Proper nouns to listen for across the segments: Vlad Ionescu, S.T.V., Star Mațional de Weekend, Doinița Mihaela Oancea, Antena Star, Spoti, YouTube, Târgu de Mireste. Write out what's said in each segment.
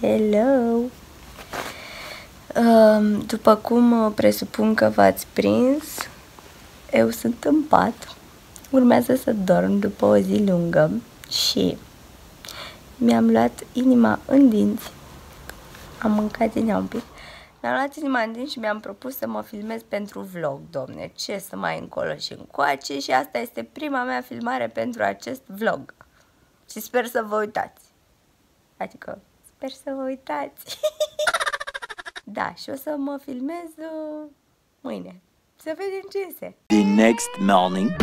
Hello! După cum presupun că v-ați prins, eu sunt în pat. Urmează să dorm după o zi lungă și mi-am luat inima în dinți. Am mâncat inima un pic. Mi-am luat inima în dinți și mi-am propus să mă filmez pentru vlog, domne. Ce să mai încolo și încoace, și asta este prima mea filmare pentru acest vlog. Și sper să vă uitați. Adică, sper să vă uitați. Da, și o să mă filmez mâine. Să vedem ce iese. The next morning.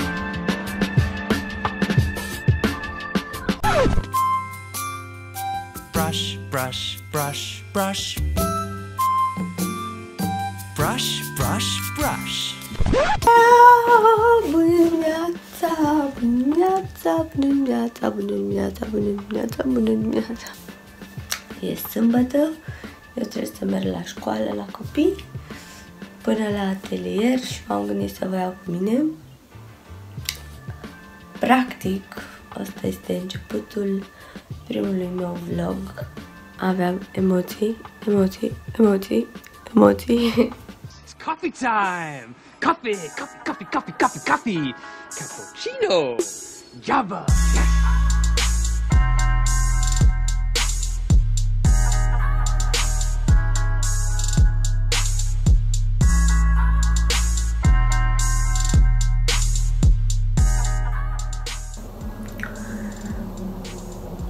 Brush, brush, brush, brush. Brush, brush, brush. Bună dimineața. E sâmbătă, eu trebuie să merg la școală, la copii, până la atelier și m-am gândit să vă iau cu mine. Practic, asta este începutul primului meu vlog. Aveam emoții. It's coffee time! Coffee! Cappuccino! Java!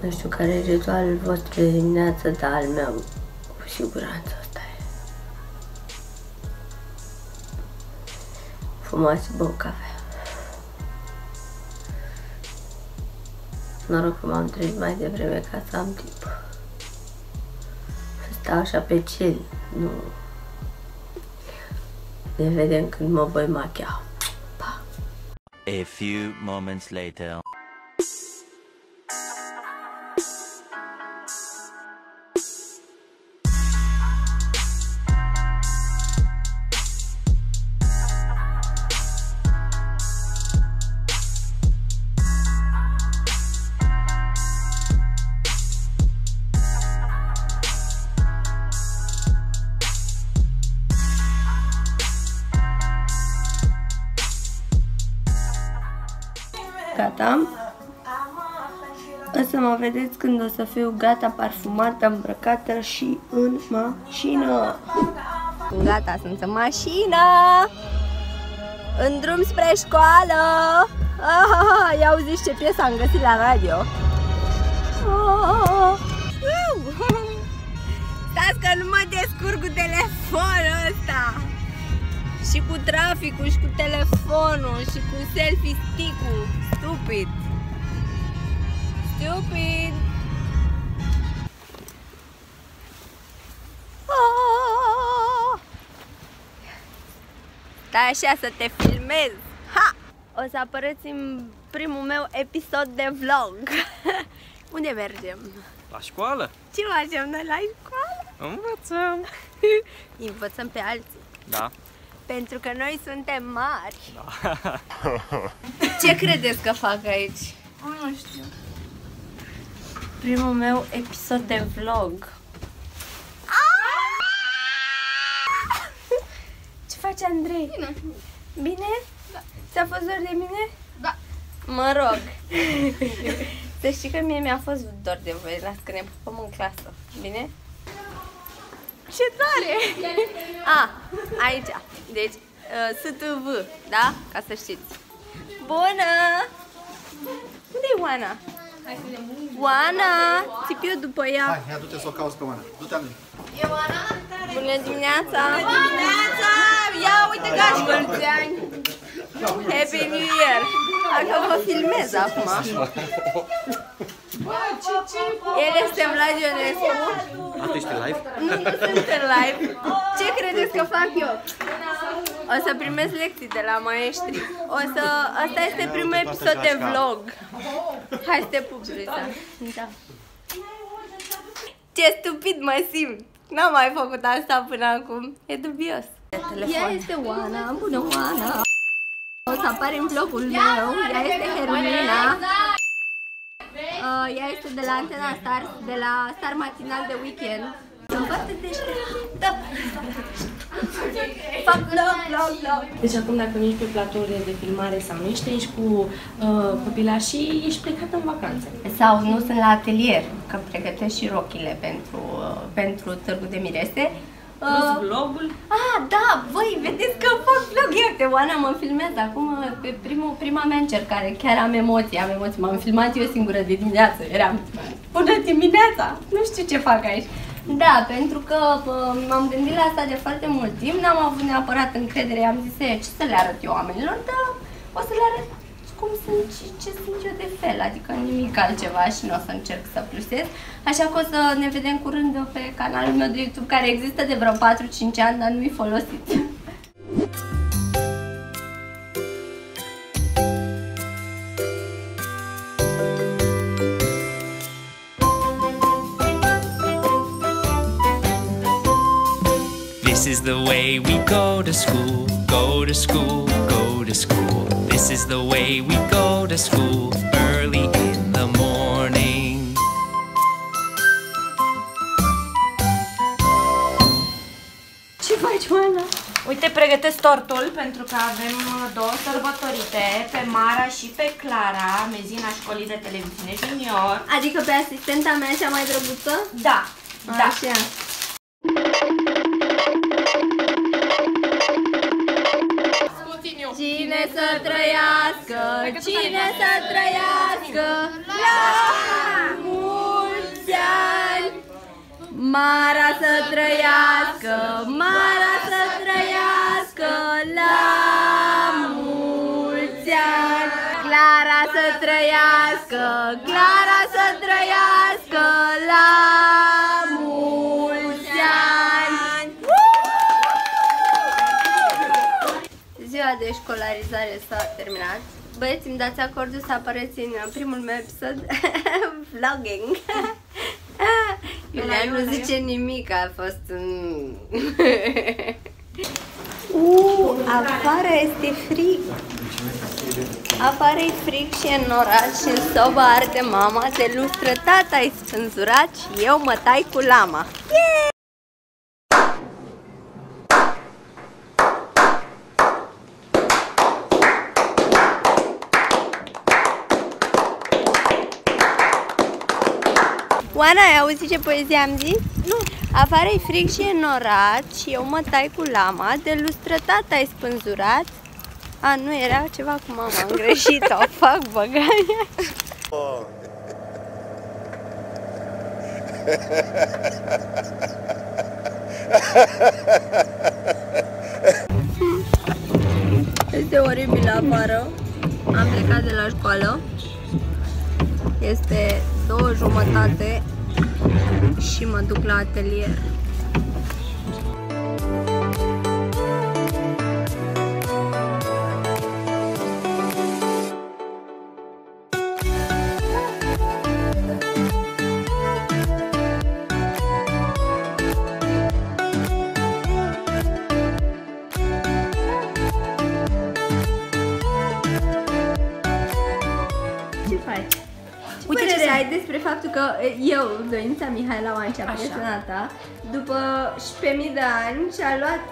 Nu știu care e ritualul vostru de dimineață, dar al meu, cu siguranță, asta e. Fumați, bă, cafea. Noroc că m-am trezit mai devreme ca să am timp. Stau așa pe chill, nu. Ne vedem când mă voi machia. Pa! A few moments later. Gata. O să mă vedeți când o să fiu gata, parfumată, îmbrăcată și în mașină. Gata, sunt în mașină. În drum spre școală. Ah, ia auziți ce piesă am găsit la radio. Stați că nu mă descurc cu telefonul ăsta. Și cu traficul, și cu telefonul, și cu selfie stick-ul. Stupid! Stai așa să te filmez! Ha! O să apăreți în primul meu episod de vlog. Unde mergem? La școală! Ce facem noi la școală? Învățăm! Învățăm pe alții! Da! Pentru că noi suntem mari. Da. Ce credeți că fac aici? Nu știu. Primul meu episod de vlog. Aaaa! Ce face Andrei? Bine. Bine? Da. Ți-a fost dor de mine? Da. Mă rog. Să știi că mie mi-a fost dor de voi. Las că ne pupăm în clasă. Bine? Ce tare! A, aici. Deci, S.T.V., da? Ca să știți. Bună! Unde-i Oana? Oana! Țip eu după ea. Hai, ia du-te să o cauți pe Oana. Du-te, Andrei. E Oana? Bună dimineața! Bună dimineața! Ia uite că aș mulți ani! Happy New Year! Dacă vă filmez acum. El este Vlad Ionescu. A, tu ești live? Nu, nu sunt în live. Ce credeți că fac eu? O să primesc lecții de la maestri. O să... Asta este primul episod de vlog. Hai să te pup, Luisa. Da. Ce stupid mă simt. N-am mai făcut asta până acum. E dubios. Ea este Oana. Bună, Oana. O să apare în vlogul meu. Ea este Hermina. Ea este de la Antena Star, de la Star Mațional de Weekend. Sunt foarte deșteaptă. Fac vlog. Deci acum dacă nu ești pe platourile de filmare sau nu ești aici cu copilașii, ești plecată în vacanță. Sau nu sunt la atelier, că îmi pregătesc și rochile pentru Târgu de Mireste. Vlogul? Da, voi vedeți că fac vlog. Iată, Oana mă filmează acum pe prima mea încercare. Chiar am emoții. M-am filmat eu singură de dimineață. Eram până dimineața. Nu știu ce fac aici. Da, pentru că m-am gândit la asta de foarte mult timp, n-am avut neapărat încredere, am zis ce să le arăt eu oamenilor, dar o să le arăt cum sunt și ce sunt eu de fel, adică nimic altceva și nu o să încerc să plusez. Așa că o să ne vedem curând pe canalul meu de YouTube, care există de vreo 4-5 ani, dar nu-i folosit. This is the way we go to school, go to school, go to school. This is the way we go to school, early in the morning. Ce faci, Oana? Uite, pregătesc tortul pentru că avem două sărbătorite, pe Mara și pe Clara, mezina școlii de televiziune junior. Adică pe asistenta mea cea mai drăguță? Da, da. Așa. Cine să trăiască, cine să trăiască la mulți ani. Mara să trăiască, Mara să trăiască la mulți ani. Clara să trăiască, Clara să trăiască la mulți ani. Ziua de școlarizare s-a terminat. Băieți, îmi dați acordul să apăreți în primul meu episod vlogging. Iulian nu zice nimic, a fost un... afară este frig. Afară e frig și în oraș și în soba arde mama, se lustră tata-i spânzurat și eu mă tai cu lama. Yeah! Oana, ai auzit ce poezie am zis? Nu. Afară-i frig și e norat și eu mă tai cu lama, de lustră tata-i spânzurat. A, nu, era ceva cu mama, am greșit-o, fac băgaia. Oh. Este oribil afară, am plecat de la școală. Este 2:30 și mă duc la atelier. Despre faptul că eu, Doinița Mihaela Oancea, prietena ta, după 10.000 de ani și-a luat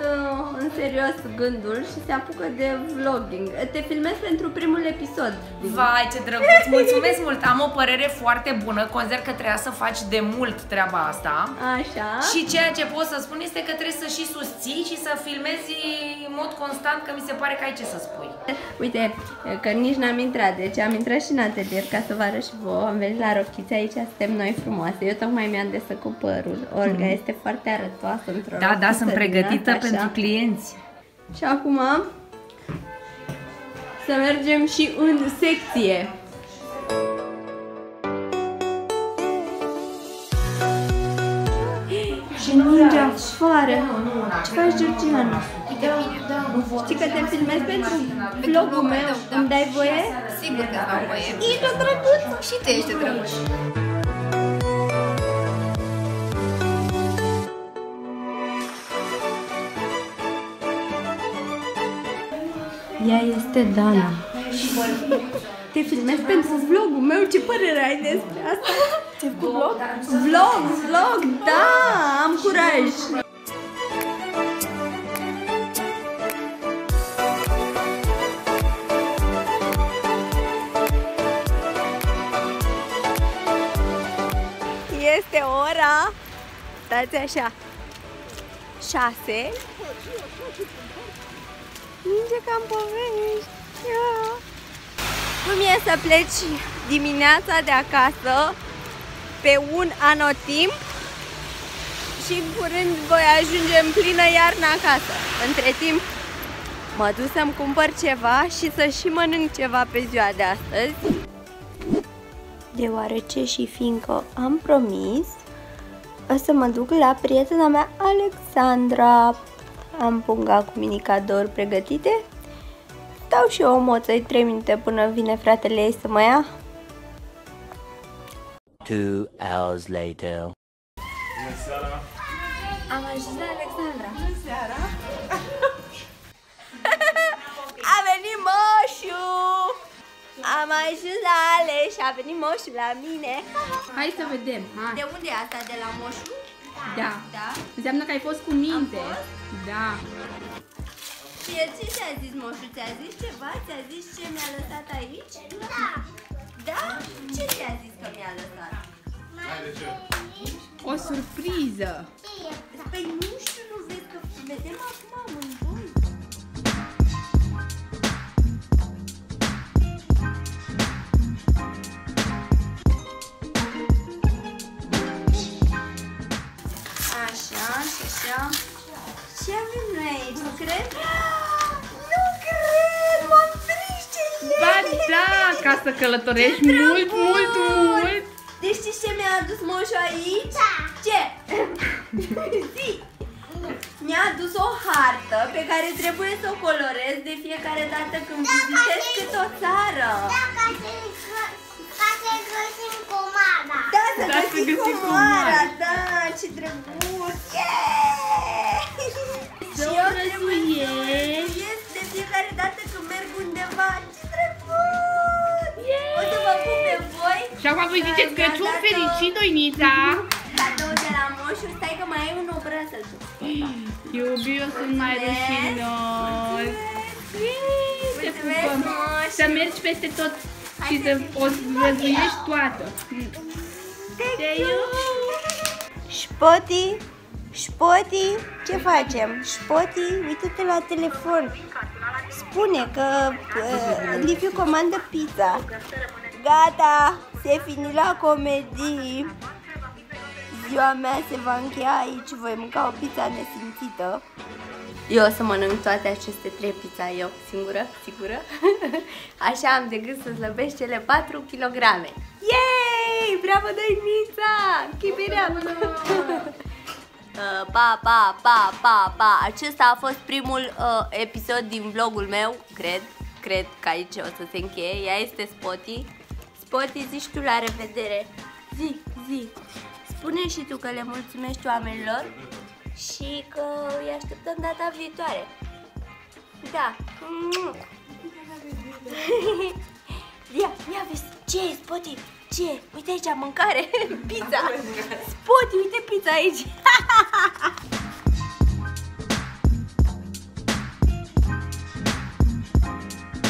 în serios gândul și se apucă de vlogging. Te filmez pentru primul episod. Vai, ce drăguț! Mulțumesc mult! Am o părere foarte bună. Consider că trebuia să faci de mult treaba asta. Așa. Și ceea ce pot să spun este că trebuie să și susții și să filmezi în mod constant, că mi se pare că ai ce să spui. Uite, că nici n-am intrat. Deci am intrat și în atelier ca să vă arăt și vouă. Am venit la rochițe, aici suntem noi frumoase. Eu tocmai mi-am desăcut părul. Olga este foarte arătoasă într-o rochiță. Da, sunt pregătită pentru clienți. Și acum să mergem și în secție. Și ninge afară. Ce faci, Georgiana? Știi că te filmezi pentru vlogul meu? Îmi dai voie? Sigur că îmi dau voie. Ești o drăguță și tu ești o drăguță. Ea este Dana. Te filmezi pentru vlogul meu? Ce părere ai despre asta? Ce vlog? Vlog, vlog, da! Am curaj! Este ora... Stați așa... 6. Ninge cam povești. Cum e să pleci dimineața de acasă pe un anotimp și în curând voi ajunge în plină iarnă acasă. Între timp mă duc să-mi cumpăr ceva și să și mănânc ceva pe ziua de astăzi. Deoarece și fiindcă am promis, o să mă duc la prietena mea Alexandra. Am punga cu mini-cadouri pregătite. Dau și eu o moței 3 minute până vine fratele ei să mă ia. 2 hours later. Bună seara! Am ajuns la Alexandra. Bună seara! A venit moșu! Am ajuns la Ale și a venit moșu la mine. Hai să vedem. Hai. De unde e asta? De la moșu? Da. Da. Înseamnă că ai fost cu minte. Da. Și el ce ți-a zis, moșu? Ți-a zis ceva? Ți-a zis ce mi-a lăsat aici? Da. Da? Ce ți-a zis că mi-a lăsat? O surpriză. Păi nu știu, nu vezi că vedem acum amândoi. Așa, și așa. Ce avem noi aici? Nu cred? Nu cred! M-am prins, ce e! Ba da! Ca să călătorești mult, mult, mult! Deci știi ce mi-a adus moșul aici? Da! Ce? Zi! Mi-a adus o hartă pe care trebuie să o colorez de fiecare dată când vizitez cât o țară! Da, ca să găsim comara! Da, să găsim comara! Da, ce drăguț! Și eu trebuie să ies de fiecare dată când merg undeva. Ce drăguț! O să vă pup pe voi. Și acum voi ziceți Crăciun fericit, Doinița! Cadou de la moșu, stai că mai ai un obraz să-l duc. Iubi, eu sunt mai rușinos. Te pupăm. Să mergi peste tot și să o văzuiești toată. Te iubi! Șpoti! Șpoti, ce facem? Șpoti, uită-te la telefon. Spune că Liviu comandă pizza. Gata, se fini la comedii. Ziua mea se va încheia aici, voi mânca o pizza nesimțită. Eu o să mănânc toate aceste 3 pizza, eu singură, sigură. Așa am de gând să slăbesc cele 4 kg. Yay! Bravo, Doinița! Keep it up! Pa, pa, pa, pa, pa. Acesta a fost primul episod din vlogul meu, cred că aici o să se încheie. Ea este Spoti. Spoti, zici tu la revedere. Zi. Spune și tu că le mulțumești oamenilor și că îi așteptăm data viitoare. Da. Ia vezi, ce e, Spoti? Ce? Uite aici, mâncare, pizza! Spoti, uite pizza aici!